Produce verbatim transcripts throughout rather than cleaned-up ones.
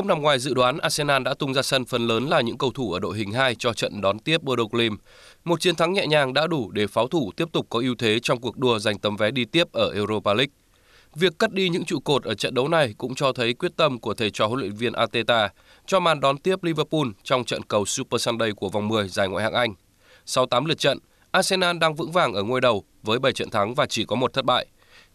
Không nằm ngoài dự đoán, Arsenal đã tung ra sân phần lớn là những cầu thủ ở đội hình hai cho trận đón tiếp Bodo Glimt. Một chiến thắng nhẹ nhàng đã đủ để pháo thủ tiếp tục có ưu thế trong cuộc đua giành tấm vé đi tiếp ở Europa League. Việc cắt đi những trụ cột ở trận đấu này cũng cho thấy quyết tâm của thầy trò huấn luyện viên Arteta cho màn đón tiếp Liverpool trong trận cầu Super Sunday của vòng mười giải Ngoại hạng Anh. Sau tám lượt trận, Arsenal đang vững vàng ở ngôi đầu với bảy trận thắng và chỉ có một thất bại.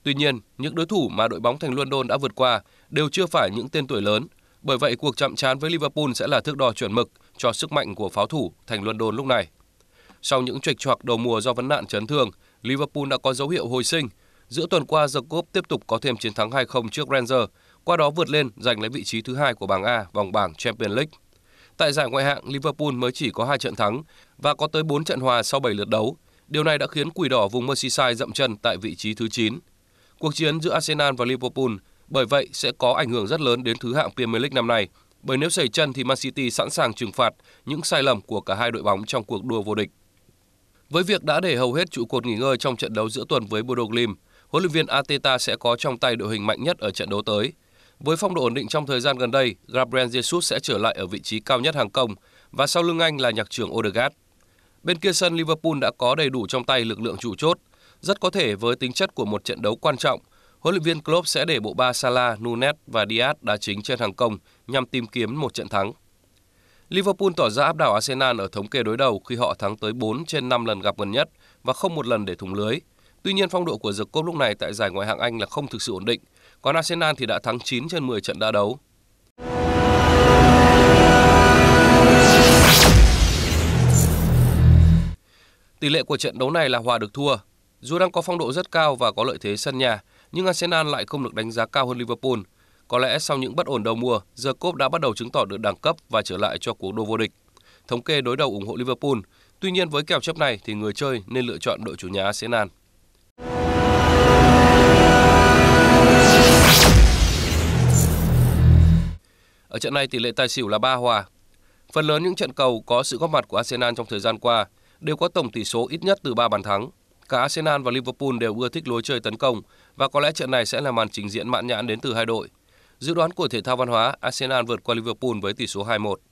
Tuy nhiên, những đối thủ mà đội bóng thành London đã vượt qua đều chưa phải những tên tuổi lớn. Bởi vậy, cuộc chạm trán với Liverpool sẽ là thước đo chuẩn mực cho sức mạnh của pháo thủ thành London lúc này. Sau những chệch choạc đầu mùa do vấn nạn chấn thương, Liverpool đã có dấu hiệu hồi sinh. Giữa tuần qua, The Kops tiếp tục có thêm chiến thắng hai không trước Rangers, qua đó vượt lên giành lấy vị trí thứ hai của bảng A, vòng bảng Champions League. Tại giải ngoại hạng, Liverpool mới chỉ có hai trận thắng và có tới bốn trận hòa sau bảy lượt đấu. Điều này đã khiến Quỷ Đỏ vùng Merseyside dậm chân tại vị trí thứ chín. Cuộc chiến giữa Arsenal và Liverpool bởi vậy sẽ có ảnh hưởng rất lớn đến thứ hạng Premier League năm nay, bởi nếu xảy chân thì Man City sẵn sàng trừng phạt những sai lầm của cả hai đội bóng trong cuộc đua vô địch. Với việc đã để hầu hết trụ cột nghỉ ngơi trong trận đấu giữa tuần với Bodo Glimt, huấn luyện viên Arteta sẽ có trong tay đội hình mạnh nhất ở trận đấu tới. Với phong độ ổn định trong thời gian gần đây, Gabriel Jesus sẽ trở lại ở vị trí cao nhất hàng công và sau lưng anh là nhạc trưởng Odegaard. Bên kia sân, Liverpool đã có đầy đủ trong tay lực lượng trụ chốt. Rất có thể với tính chất của một trận đấu quan trọng, huấn luyện viên Klopp sẽ để bộ ba Salah, Nunez và Diaz đá chính trên hàng công nhằm tìm kiếm một trận thắng. Liverpool tỏ ra áp đảo Arsenal ở thống kê đối đầu khi họ thắng tới bốn trên năm lần gặp gần nhất và không một lần để thủng lưới. Tuy nhiên, phong độ của The Kops lúc này tại giải Ngoại hạng Anh là không thực sự ổn định, còn Arsenal thì đã thắng chín trên mười trận đã đấu. Tỷ lệ của trận đấu này là hòa được thua. Dù đang có phong độ rất cao và có lợi thế sân nhà, nhưng Arsenal lại không được đánh giá cao hơn Liverpool. Có lẽ sau những bất ổn đầu mùa, The Kops đã bắt đầu chứng tỏ được đẳng cấp và trở lại cho cuộc đua vô địch. Thống kê đối đầu ủng hộ Liverpool, tuy nhiên với kèo chấp này thì người chơi nên lựa chọn đội chủ nhà Arsenal. Ở trận này tỷ lệ tài xỉu là ba hòa. Phần lớn những trận cầu có sự góp mặt của Arsenal trong thời gian qua đều có tổng tỷ số ít nhất từ ba bàn thắng. Cả Arsenal và Liverpool đều ưa thích lối chơi tấn công và có lẽ trận này sẽ là màn trình diễn mãn nhãn đến từ hai đội. Dự đoán của Thể thao Văn hóa, Arsenal vượt qua Liverpool với tỷ số hai một.